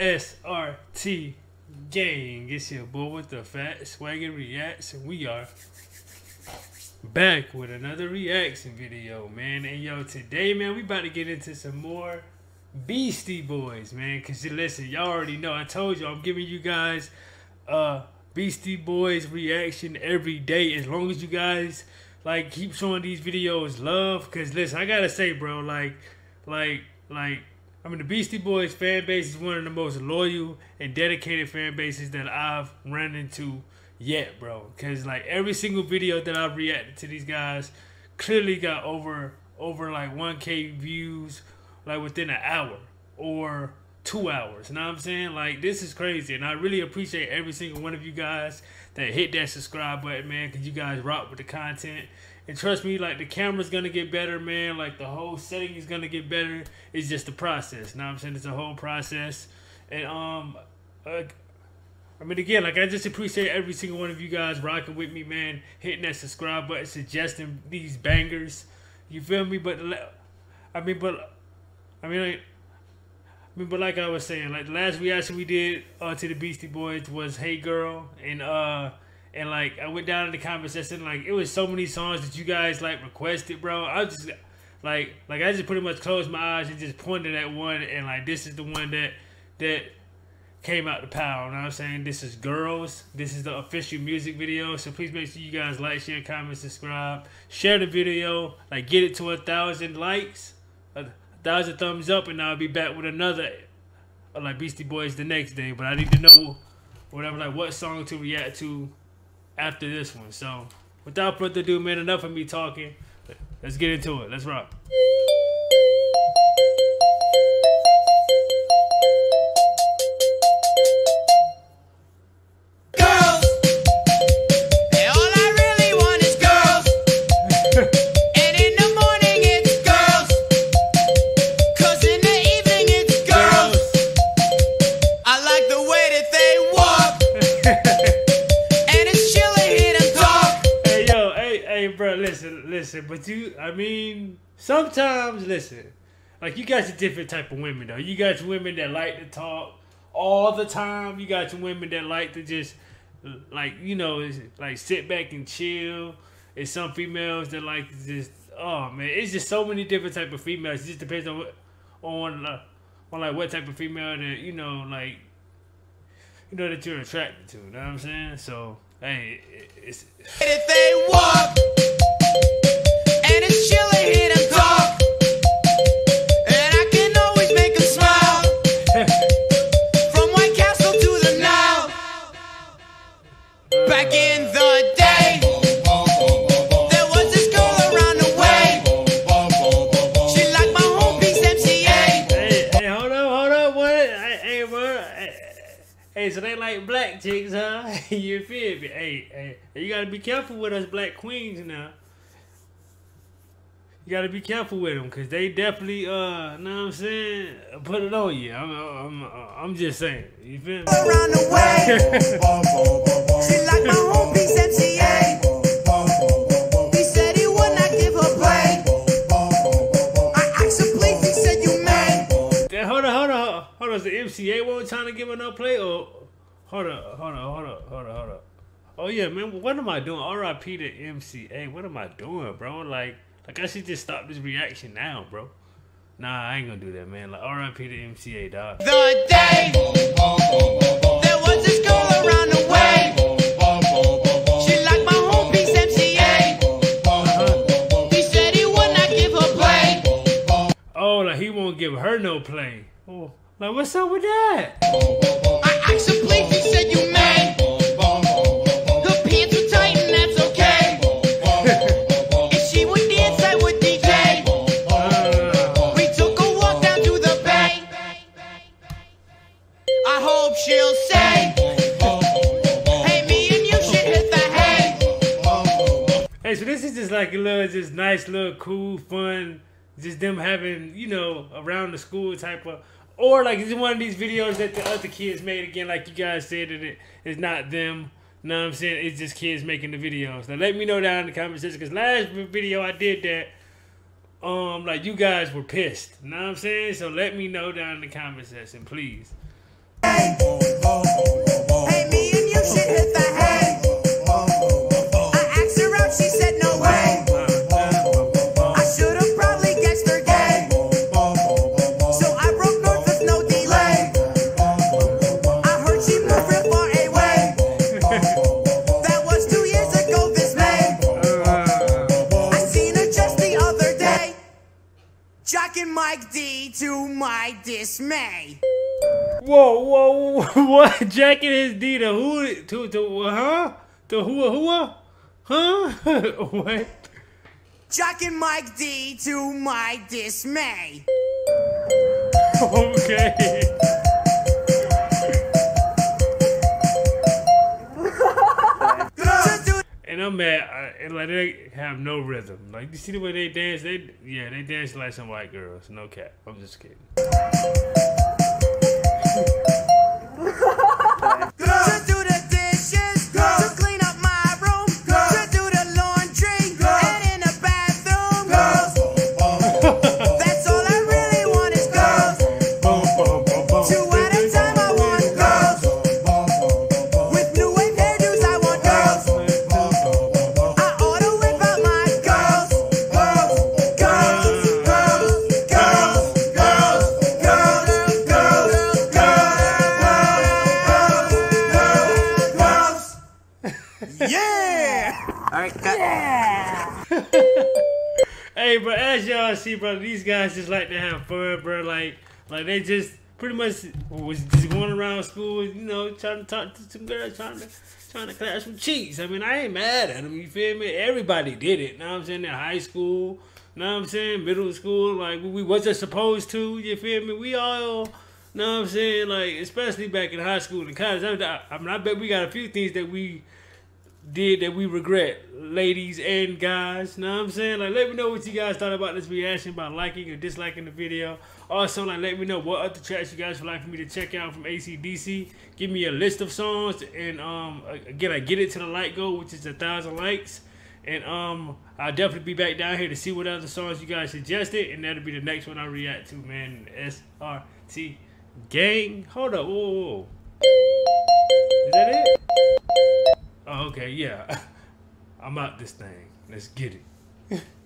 SRT gang. It's your boy with the fat swaggin' reacts, and we are back with another reaction video, man. And yo, today, man, we about to get into some more Beastie Boys, man. Cause listen, y'all already know. I told you I'm giving you guys Beastie Boys reaction every day, as long as you guys like keep showing these videos love. Cause listen, I gotta say, bro, I mean, the Beastie Boys fan base is one of the most loyal and dedicated fan bases that I've run into yet, bro. Cause like every single video that I've reacted to, these guys clearly got over like 1K views like within an hour or 2 hours. You know what I'm saying? Like, this is crazy, and I really appreciate every single one of you guys that hit that subscribe button, man. Cause you guys rock with the content. And trust me, like, the camera's gonna get better, man. Like, the whole setting is gonna get better. It's just the process. Know what I'm saying? It's a whole process. And I mean, again, like, I just appreciate every single one of you guys rocking with me, man. Hitting that subscribe button, suggesting these bangers. You feel me? But like I was saying, like, the last reaction we did to the Beastie Boys was "Hey Girl," And like, I went down in the comment section, like, it was so many songs that you guys like requested, bro. I was just like I just pretty much closed my eyes and just pointed at one, and like, this is the one that came out the power. You know what I'm saying? This is "Girls." This is the official music video. So please make sure you guys like, share, comment, subscribe, share the video, like, get it to 1,000 likes, 1,000 thumbs up, and I'll be back with another like Beastie Boys the next day. But I need to know whatever, like, what song to react to after this one. So without further ado, man, enough of me talking. Let's get into it. Let's rock. Listen, but I mean, sometimes, listen, like, you got your different type of women, though. You got your women that like to talk all the time. You got your women that like to just, like, you know, like, sit back and chill. And some females that like to just, oh, man, it's just so many different type of females. It just depends on, like, what type of female that, you know, like, you know, that you're attracted to. You know what I'm saying? So, hey, it's... If they walk... And it's chilly, hear them talk, and I can always make them smile. From White Castle to the Nile, back in the day, there was this girl around the way. She liked my homies, MCA. Hey, hold up, what? Hey, bro. Hey, so they like black chicks, huh? You feel me? Hey, you gotta be careful with us black queens now. You gotta be careful with them, cause they definitely, know what I'm saying, put it on you. I'm just saying. You feel me? Around the way. She like my homies, MCA. He said he would not give her play. I asked him, please, he said you may. Hold on. Is the MCA one trying to give her no play? Or hold on. Oh yeah, man. What am I doing? R.I.P. to MCA. What am I doing, bro? Like, I should just stop this reaction now, bro. Nah, I ain't gonna do that, man. Like, R.I.P. to MCA, dog. The day there was this girl around the way. She liked my homies, MCA. He said he would not give her play. Oh, like, he won't give her no play. Oh, like, what's up with that? I asked him, please, he said you may. Her pants were tight and that's okay. She'll say, hey, me and you should hit the hay. Hey, so this is just like a little, just nice, little cool, fun, just them having, you know, around the school type of, or like it's one of these videos that the other kids made. Again, like you guys said, that it's not them. Know what I'm saying? It's just kids making the videos. Now let me know down in the comment section, because last video I did that, like, you guys were pissed. Know what I'm saying? So let me know down in the comment section, please. Mike D, to my dismay. Whoa, whoa, whoa. What? Jack and his D to who? Huh? To whoa, huh? What? Jack and Mike D, to my dismay. Okay. And I'm mad, like they have no rhythm. Like you see the way they dance, they dance like some white girls. No cap, I'm just kidding. To do the dishes, go. To clean up my room, go. To do the laundry, go. And in the bathroom, go. That's all I really want is go. 2 at a time I want go. With new wave hairdos I want go. Hey, bro, as y'all see, bro, these guys just like to have fun, bro. Like they just pretty much was just going around school, you know, trying to talk to some girls, trying to clash some cheeks. I mean, I ain't mad at them. You feel me? Everybody did it. You know what I'm saying? In high school, you know what I'm saying? Middle school, like we wasn't supposed to. You feel me? We all, you know what I'm saying? Like especially back in high school and college. I mean, I bet we got a few things that we did that we regret, ladies and guys. Know what I'm saying? Like, let me know what you guys thought about this reaction by liking or disliking the video. Also, like, let me know what other tracks you guys would like for me to check out from AC/DC. Give me a list of songs, and again, I get it to the like goal, which is 1,000 likes, and I'll definitely be back down here to see what other songs you guys suggested, and that'll be the next one I react to, man. SRT gang. Hold up, whoa. Is that it? Oh, okay, yeah. I'm out this thing. Let's get it.